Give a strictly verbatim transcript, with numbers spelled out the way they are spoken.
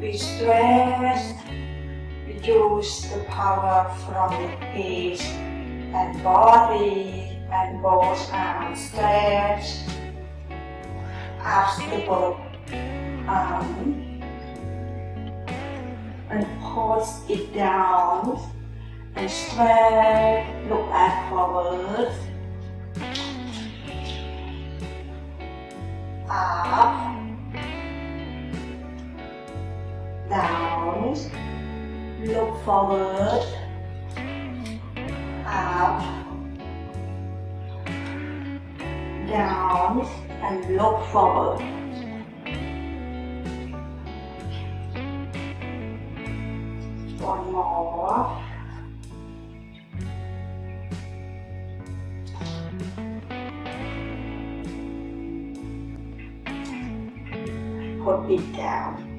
be stressed, reduce the power from the head and body, and both are stretched, abstable, um, and pulse it down, and stretch, look at forward, up, down, look forward, up, down, and look forward. One more. Put it down.